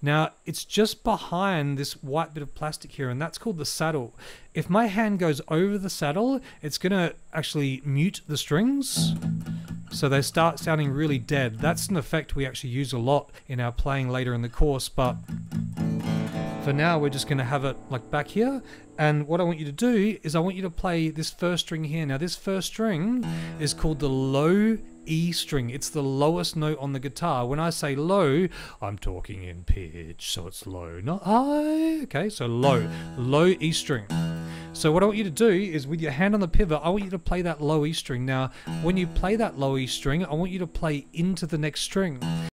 Now it's just behind this white bit of plastic here, and that's called the saddle. If my hand goes over the saddle, it's gonna actually mute the strings, so they start sounding really dead. That's an effect we actually use a lot in our playing later in the course, but for now we're just going to have it like back here. And what I want you to do is I want you to play this first string here. Now this first string is called the low E string. It's the lowest note on the guitar. When I say low, I'm talking in pitch, so it's low, not high. Okay, so low E string. So what I want you to do is with your hand on the pivot, I want you to play that low E string. Now, when you play that low E string, I want you to play into the next string.